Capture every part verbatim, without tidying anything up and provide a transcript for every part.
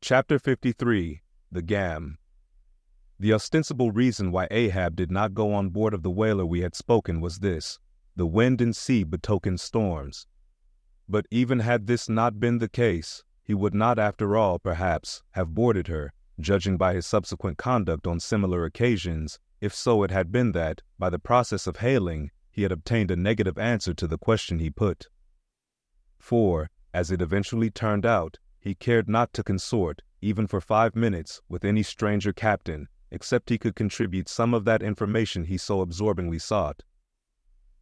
Chapter fifty-three, The Gam. The ostensible reason why Ahab did not go on board of the whaler we had spoken was this: the wind and sea betokened storms. But even had this not been the case, he would not after all, perhaps, have boarded her, judging by his subsequent conduct on similar occasions, if so it had been that, by the process of hailing, he had obtained a negative answer to the question he put. For, as it eventually turned out, he cared not to consort, even for five minutes, with any stranger captain, except he could contribute some of that information he so absorbingly sought.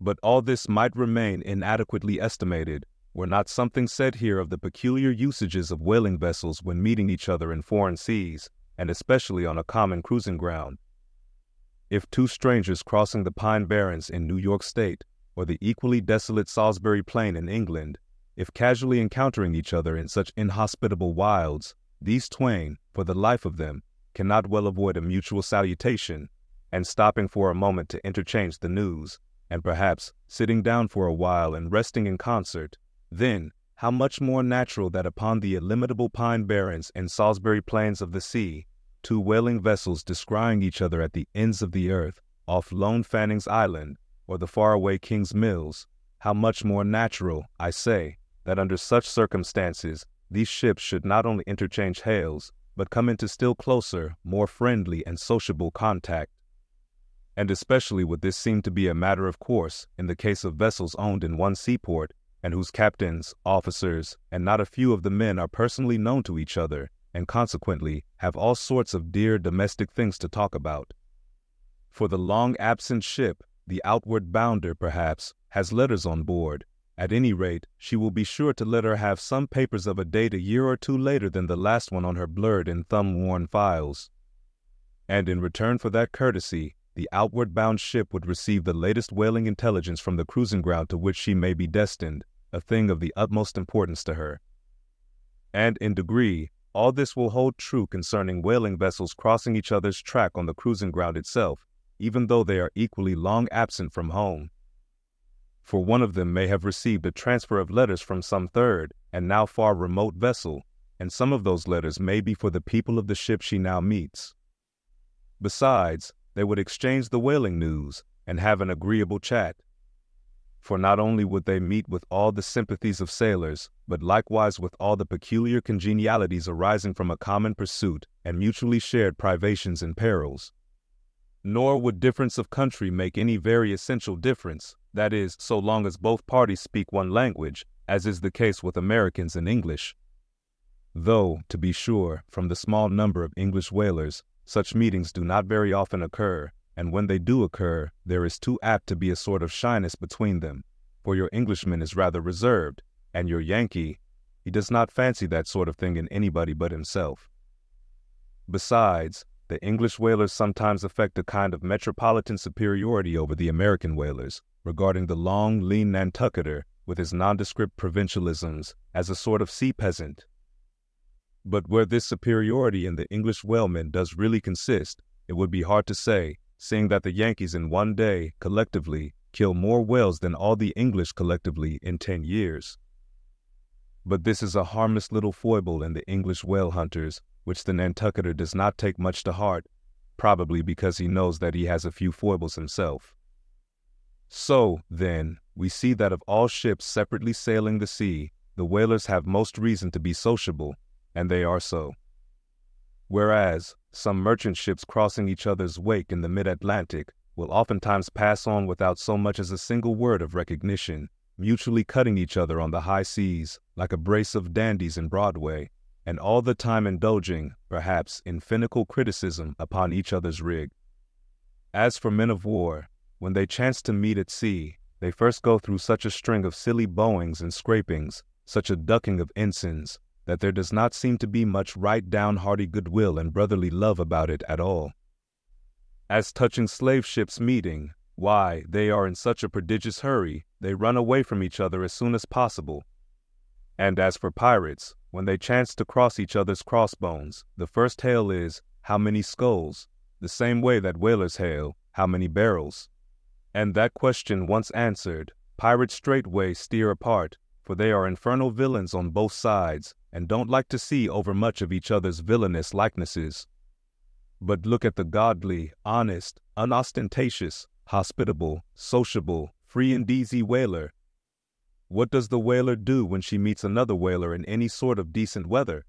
But all this might remain inadequately estimated, were not something said here of the peculiar usages of whaling vessels when meeting each other in foreign seas, and especially on a common cruising ground. If two strangers crossing the Pine Barrens in New York State, or the equally desolate Salisbury Plain in England, if casually encountering each other in such inhospitable wilds, these twain, for the life of them, cannot well avoid a mutual salutation, and stopping for a moment to interchange the news, and perhaps sitting down for a while and resting in concert, then how much more natural that upon the illimitable Pine Barrens and Salisbury Plains of the sea, two whaling vessels descrying each other at the ends of the earth, off lone Fanning's Island, or the faraway King's Mills, how much more natural, I say, that under such circumstances, these ships should not only interchange hails, but come into still closer, more friendly and sociable contact. And especially would this seem to be a matter of course in the case of vessels owned in one seaport, and whose captains, officers, and not a few of the men are personally known to each other, and consequently have all sorts of dear domestic things to talk about. For the long-absent ship, the outward bounder, perhaps, has letters on board. At any rate, she will be sure to let her have some papers of a date a year or two later than the last one on her blurred and thumb-worn files. And in return for that courtesy, the outward-bound ship would receive the latest whaling intelligence from the cruising ground to which she may be destined, a thing of the utmost importance to her. And in degree, all this will hold true concerning whaling vessels crossing each other's track on the cruising ground itself, even though they are equally long absent from home. For one of them may have received a transfer of letters from some third, and now far remote vessel, and some of those letters may be for the people of the ship she now meets. Besides, they would exchange the whaling news, and have an agreeable chat. For not only would they meet with all the sympathies of sailors, but likewise with all the peculiar congenialities arising from a common pursuit, and mutually shared privations and perils. Nor would difference of country make any very essential difference, that is, so long as both parties speak one language, as is the case with Americans and English. Though, to be sure, from the small number of English whalers, such meetings do not very often occur, and when they do occur, there is too apt to be a sort of shyness between them, for your Englishman is rather reserved, and your Yankee, he does not fancy that sort of thing in anybody but himself. Besides, the English whalers sometimes affect a kind of metropolitan superiority over the American whalers, regarding the long, lean Nantucketer, with his nondescript provincialisms, as a sort of sea peasant. But where this superiority in the English whalemen does really consist, it would be hard to say, seeing that the Yankees in one day, collectively, kill more whales than all the English collectively in ten years. But this is a harmless little foible in the English whale hunters, which the Nantucketer does not take much to heart, probably because he knows that he has a few foibles himself. So, then, we see that of all ships separately sailing the sea, the whalers have most reason to be sociable, and they are so. Whereas, some merchant ships crossing each other's wake in the mid-Atlantic will oftentimes pass on without so much as a single word of recognition, mutually cutting each other on the high seas, like a brace of dandies in Broadway, and all the time indulging, perhaps, in finical criticism upon each other's rig. As for men of war, when they chance to meet at sea, they first go through such a string of silly bowings and scrapings, such a ducking of ensigns, that there does not seem to be much right down hearty goodwill and brotherly love about it at all. As touching slave ships meeting, why, they are in such a prodigious hurry, they run away from each other as soon as possible. And as for pirates, when they chance to cross each other's crossbones, the first hail is, how many skulls, the same way that whalers hail, how many barrels. And that question once answered, pirates straightway steer apart, for they are infernal villains on both sides and don't like to see overmuch of each other's villainous likenesses. But look at the godly, honest, unostentatious, hospitable, sociable, free and easy whaler. What does the whaler do when she meets another whaler in any sort of decent weather?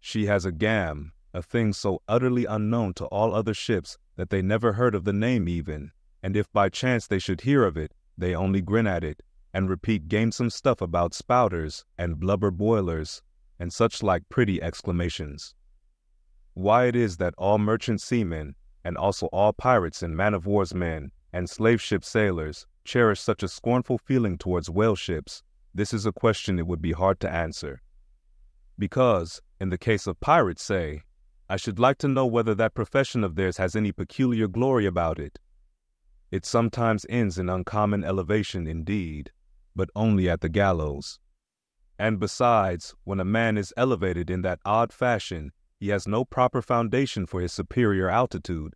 She has a gam, a thing so utterly unknown to all other ships that they never heard of the name even, and if by chance they should hear of it, they only grin at it, and repeat gamesome stuff about spouters and blubber boilers, and such like pretty exclamations. Why it is that all merchant seamen, and also all pirates and man-of-war's men, and slave-ship sailors, cherish such a scornful feeling towards whale ships, this is a question it would be hard to answer. Because, in the case of pirates, say, I should like to know whether that profession of theirs has any peculiar glory about it. It sometimes ends in uncommon elevation indeed, but only at the gallows. And besides, when a man is elevated in that odd fashion, he has no proper foundation for his superior altitude.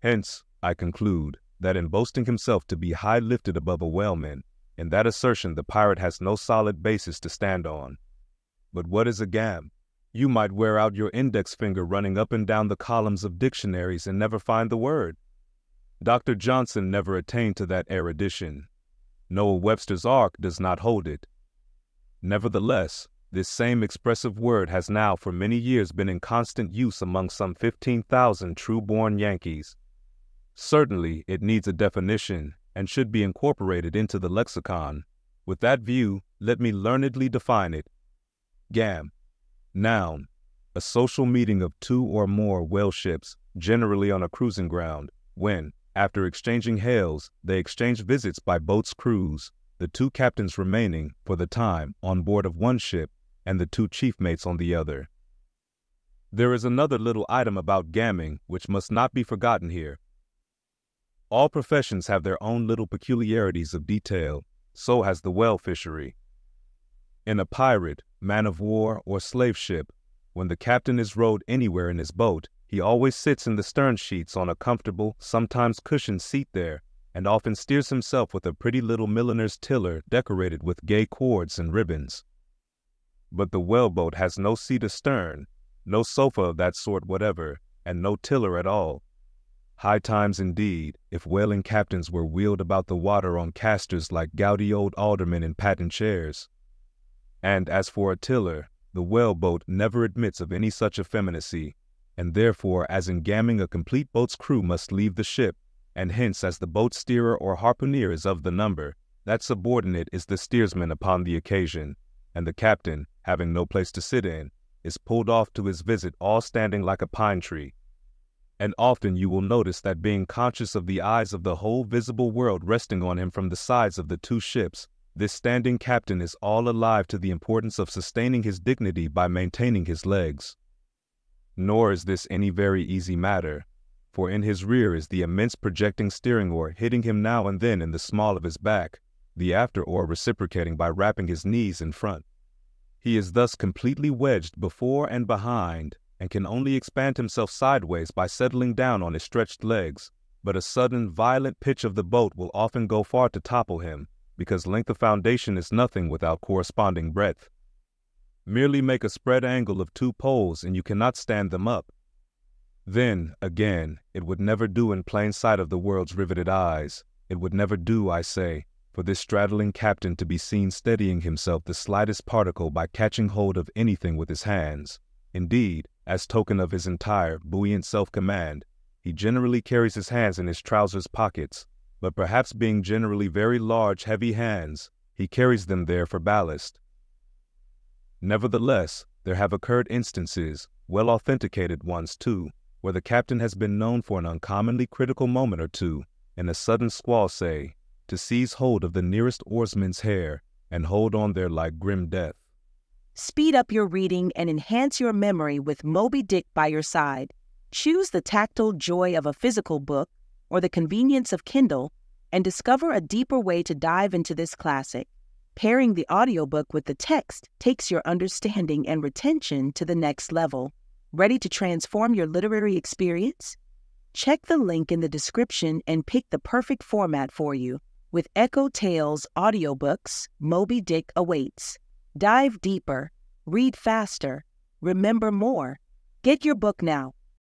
Hence, I conclude, that in boasting himself to be high lifted above a whaleman, in that assertion the pirate has no solid basis to stand on. But what is a gam? You might wear out your index finger running up and down the columns of dictionaries and never find the word. Doctor Johnson never attained to that erudition. Noah Webster's Ark does not hold it. Nevertheless, this same expressive word has now for many years been in constant use among some fifteen thousand true-born Yankees. Certainly, it needs a definition and should be incorporated into the lexicon. With that view, let me learnedly define it. Gam. Noun. A social meeting of two or more whale ships, generally on a cruising ground, when, after exchanging hails, they exchange visits by boats' crews, the two captains remaining, for the time, on board of one ship, and the two chief mates on the other. There is another little item about gamming which must not be forgotten here. All professions have their own little peculiarities of detail, so has the whale fishery. In a pirate, man-of-war, or slave ship, when the captain is rowed anywhere in his boat, he always sits in the stern sheets on a comfortable, sometimes cushioned seat there, and often steers himself with a pretty little milliner's tiller decorated with gay cords and ribbons. But the whaleboat has no seat astern, no sofa of that sort whatever, and no tiller at all. High times indeed, if whaling captains were wheeled about the water on casters like gouty old aldermen in patent chairs. And as for a tiller, the whaleboat never admits of any such effeminacy, and therefore, as in gamming, a complete boat's crew must leave the ship, and hence as the boat steerer or harpooneer is of the number, that subordinate is the steersman upon the occasion, and the captain, having no place to sit in, is pulled off to his visit all standing like a pine tree. And often you will notice that being conscious of the eyes of the whole visible world resting on him from the sides of the two ships, this standing captain is all alive to the importance of sustaining his dignity by maintaining his legs. Nor is this any very easy matter, for in his rear is the immense projecting steering oar hitting him now and then in the small of his back, the after oar reciprocating by wrapping his knees in front. He is thus completely wedged before and behind, and can only expand himself sideways by settling down on his stretched legs, but a sudden violent pitch of the boat will often go far to topple him, because length of foundation is nothing without corresponding breadth. Merely make a spread angle of two poles and you cannot stand them up. Then, again, it would never do in plain sight of the world's riveted eyes. It would never do, I say, for this straddling captain to be seen steadying himself the slightest particle by catching hold of anything with his hands. Indeed, as token of his entire, buoyant self-command, he generally carries his hands in his trousers pockets, but perhaps being generally very large, heavy hands, he carries them there for ballast. Nevertheless, there have occurred instances, well authenticated ones too, where the captain has been known for an uncommonly critical moment or two, in a sudden squall say, to seize hold of the nearest oarsman's hair and hold on there like grim death. Speed up your reading and enhance your memory with Moby Dick by your side. Choose the tactile joy of a physical book or the convenience of Kindle and discover a deeper way to dive into this classic. Pairing the audiobook with the text takes your understanding and retention to the next level. Ready to transform your literary experience? Check the link in the description and pick the perfect format for you. With EchoTales audiobooks, Moby Dick awaits. Dive deeper, read faster, remember more. Get your book now.